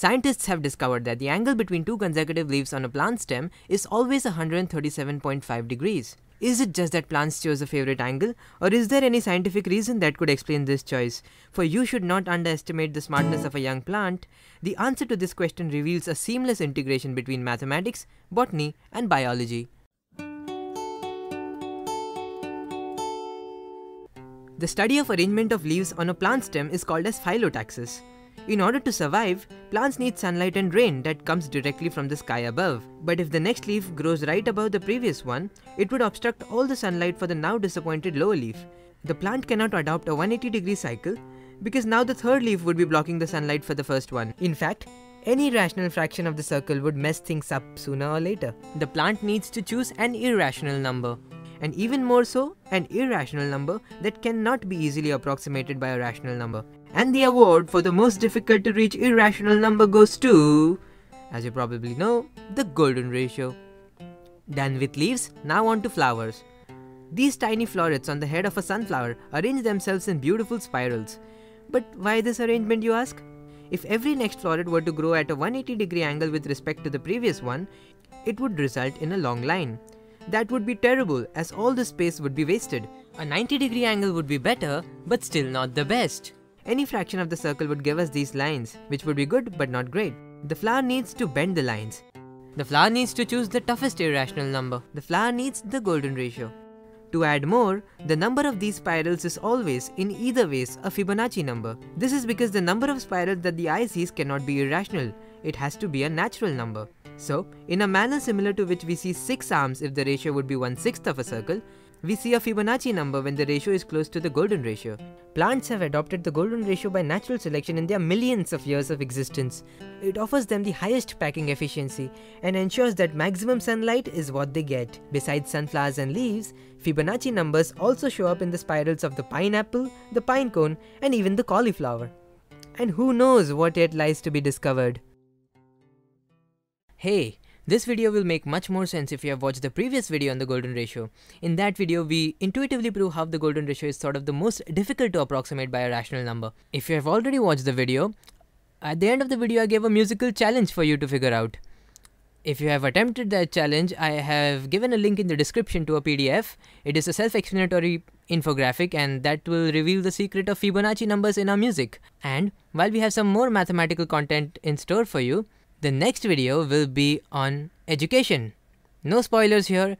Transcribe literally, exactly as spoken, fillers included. Scientists have discovered that the angle between two consecutive leaves on a plant stem is always one hundred thirty-seven point five degrees. Is it just that plants chose a favorite angle, or is there any scientific reason that could explain this choice? For you should not underestimate the smartness of a young plant. The answer to this question reveals a seamless integration between mathematics, botany, and biology. The study of arrangement of leaves on a plant stem is called as phyllotaxis. In order to survive, plants need sunlight and rain that comes directly from the sky above. But if the next leaf grows right above the previous one, it would obstruct all the sunlight for the now disappointed lower leaf. The plant cannot adopt a one hundred eighty degree cycle because now the third leaf would be blocking the sunlight for the first one. In fact, any rational fraction of the circle would mess things up sooner or later. The plant needs to choose an irrational number, and even more so, an irrational number that cannot be easily approximated by a rational number. And the award for the most difficult to reach irrational number goes to, as you probably know, the golden ratio. Done with leaves, now on to flowers. These tiny florets on the head of a sunflower arrange themselves in beautiful spirals. But why this arrangement, you ask? If every next floret were to grow at a one hundred eighty degree angle with respect to the previous one, it would result in a long line. That would be terrible, as all the space would be wasted. A ninety degree angle would be better, but still not the best. Any fraction of the circle would give us these lines, which would be good but not great. The flower needs to bend the lines. The flower needs to choose the toughest irrational number. The flower needs the golden ratio. To add more, the number of these spirals is always, in either ways, a Fibonacci number. This is because the number of spirals that the eye sees cannot be irrational. It has to be a natural number. So, in a manner similar to which we see six arms if the ratio would be one sixth of a circle, we see a Fibonacci number when the ratio is close to the golden ratio. Plants have adopted the golden ratio by natural selection in their millions of years of existence. It offers them the highest packing efficiency and ensures that maximum sunlight is what they get. Besides sunflowers and leaves, Fibonacci numbers also show up in the spirals of the pineapple, the pine cone, and even the cauliflower. And who knows what yet lies to be discovered. Hey! This video will make much more sense if you have watched the previous video on the golden ratio. In that video, we intuitively prove how the golden ratio is sort of the most difficult to approximate by a rational number. If you have already watched the video, at the end of the video I gave a musical challenge for you to figure out. If you have attempted that challenge, I have given a link in the description to a P D F. It is a self-explanatory infographic, and that will reveal the secret of Fibonacci numbers in our music. And while we have some more mathematical content in store for you, the next video will be on education. No spoilers here.